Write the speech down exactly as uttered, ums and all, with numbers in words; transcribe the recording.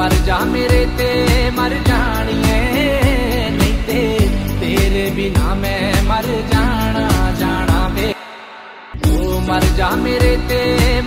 मर जा मेरे ते मर जानिए, नहीं ते तेरे बिना मैं मर जाना जाना वे। तू मर जा मेरे ते